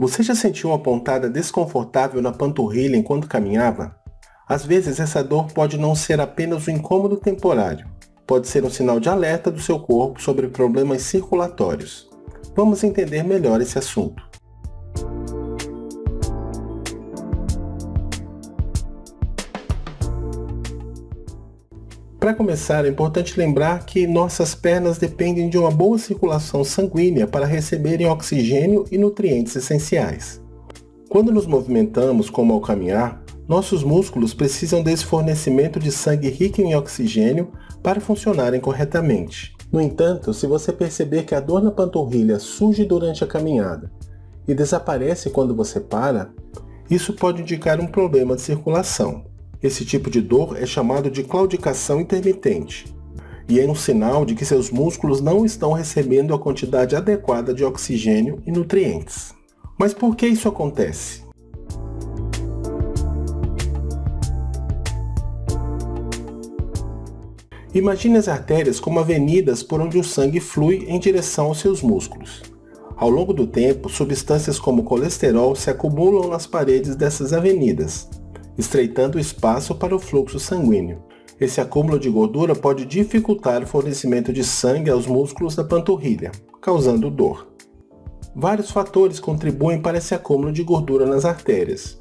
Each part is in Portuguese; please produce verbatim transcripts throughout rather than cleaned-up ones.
Você já sentiu uma pontada desconfortável na panturrilha enquanto caminhava? Às vezes essa dor pode não ser apenas um incômodo temporário. Pode ser um sinal de alerta do seu corpo sobre problemas circulatórios. Vamos entender melhor esse assunto. Para começar, é importante lembrar que nossas pernas dependem de uma boa circulação sanguínea para receberem oxigênio e nutrientes essenciais. Quando nos movimentamos, como ao caminhar, nossos músculos precisam desse fornecimento de sangue rico em oxigênio para funcionarem corretamente. No entanto, se você perceber que a dor na panturrilha surge durante a caminhada e desaparece quando você para, isso pode indicar um problema de circulação. Esse tipo de dor é chamado de claudicação intermitente e é um sinal de que seus músculos não estão recebendo a quantidade adequada de oxigênio e nutrientes. Mas por que isso acontece? Imagine as artérias como avenidas por onde o sangue flui em direção aos seus músculos. Ao longo do tempo, substâncias como colesterol se acumulam nas paredes dessas avenidas, estreitando o espaço para o fluxo sanguíneo. Esse acúmulo de gordura pode dificultar o fornecimento de sangue aos músculos da panturrilha, causando dor. Vários fatores contribuem para esse acúmulo de gordura nas artérias,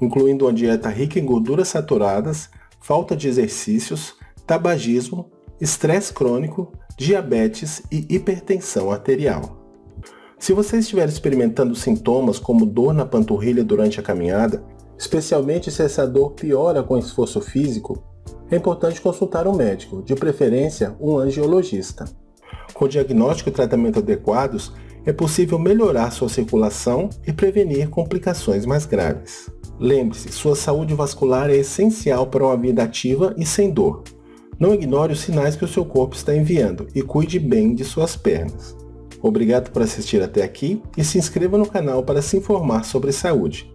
incluindo uma dieta rica em gorduras saturadas, falta de exercícios, tabagismo, estresse crônico, diabetes e hipertensão arterial. Se você estiver experimentando sintomas como dor na panturrilha durante a caminhada, especialmente se essa dor piora com esforço físico, é importante consultar um médico, de preferência um angiologista. Com diagnóstico e tratamento adequados, é possível melhorar sua circulação e prevenir complicações mais graves. Lembre-se, sua saúde vascular é essencial para uma vida ativa e sem dor. Não ignore os sinais que o seu corpo está enviando e cuide bem de suas pernas. Obrigado por assistir até aqui e se inscreva no canal para se informar sobre saúde.